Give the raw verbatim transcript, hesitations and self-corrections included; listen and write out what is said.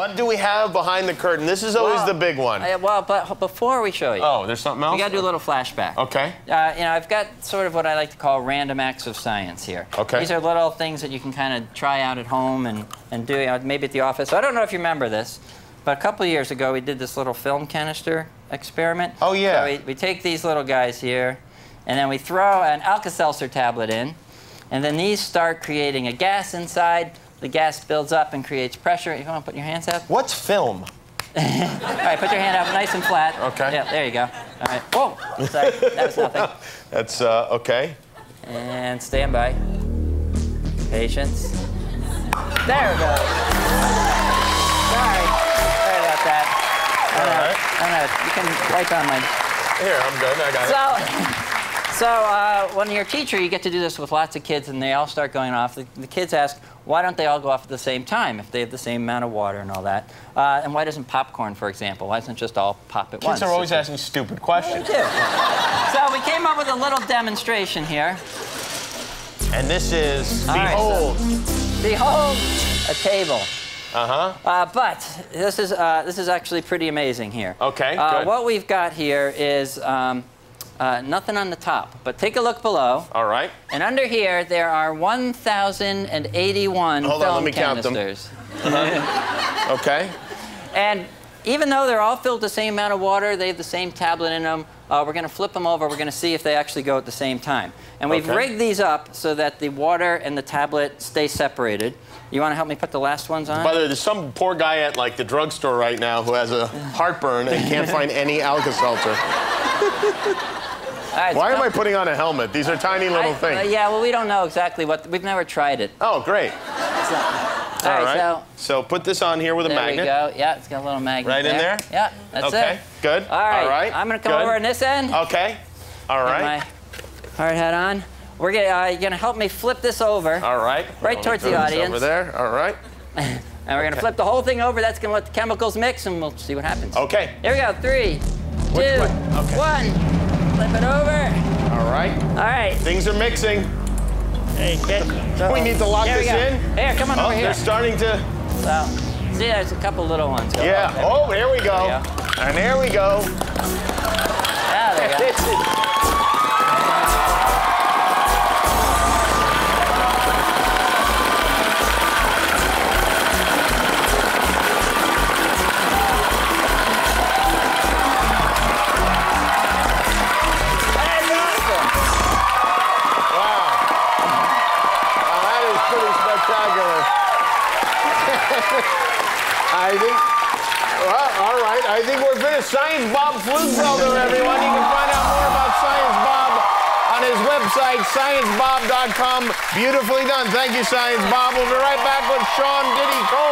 What do we have behind the curtain? This is always well, the big one. I, well, but before we show you. Oh, there's something else? We got to do a little flashback. Okay. Uh, you know, I've got sort of what I like to call random acts of science here. Okay. These are little things that you can kind of try out at home and, and do, you know, maybe at the office. So I don't know if you remember this, but a couple of years ago, we did this little film canister experiment. Oh, yeah. So we, we take these little guys here, and then we throw an Alka-Seltzer tablet in, and then these start creating a gas inside. The gas builds up and creates pressure. You want to put your hands up? What's film? All right, put your hand up nice and flat. Okay. Yeah, there you go. All right. Whoa! Sorry, that was nothing. That's, uh, okay. And stand by. Patience. There it goes. Sorry. Sorry about that. All uh, right. I don't know. You can wipe on my... Here, I'm good. I got so, it. So uh, when you're a teacher, you get to do this with lots of kids, and they all start going off. The, the kids ask, why don't they all go off at the same time if they have the same amount of water and all that? Uh, and why doesn't popcorn, for example, why doesn't just all pop at kids once? Kids are always asking stupid questions. They do. So we came up with a little demonstration here. And this is, all behold. Right, so, behold, a table. Uh-huh. Uh, but this is, uh, this is actually pretty amazing here. Okay, uh, good. What we've got here is... Um, Uh, nothing on the top, but take a look below. All right. And under here, there are one thousand eighty-one Hold film on, let me canisters. Count them. Uh-huh. Okay. And even though they're all filled the same amount of water, they have the same tablet in them, uh, we're going to flip them over. We're going to see if they actually go at the same time. And we've okay. rigged these up so that the water and the tablet stay separated. You want to help me put the last ones on? By the way, there's some poor guy at, like, the drugstore right now who has a heartburn and can't find any Alka-Seltzer. Right, Why so am I putting on a helmet? These are tiny little I, things. Uh, yeah, well, we don't know exactly what... We've never tried it. Oh, great. So, all, all right, so... So put this on here with a magnet. There we go. Yeah, it's got a little magnet right there. in there? Yeah, that's okay. it. Okay, good. All right, all right. I'm going to come good. over on this end. Okay, all right. Put my hard hat on. We're gonna, uh, you're going to help me flip this over. All right. Right we'll towards the audience. Over there, all right. And we're okay. going to flip the whole thing over. That's going to let the chemicals mix, and we'll see what happens. Okay. Here we go. Three, Which two, okay. one. Flip it over. All right. All right. Things are mixing. Hey, so we need to lock this in. Here, come on oh, over here. They're starting to. So, see, there's a couple little ones. Go yeah. Up. Oh, here we go. There we go. And here we go. Yeah, there we go. I think, well, all right, I think we're finished. Science Bob Pfleufelder, everyone. You can find out more about Science Bob on his website, science bob dot com. Beautifully done. Thank you, Science Bob. We'll be right back with Sean Diddy Combs.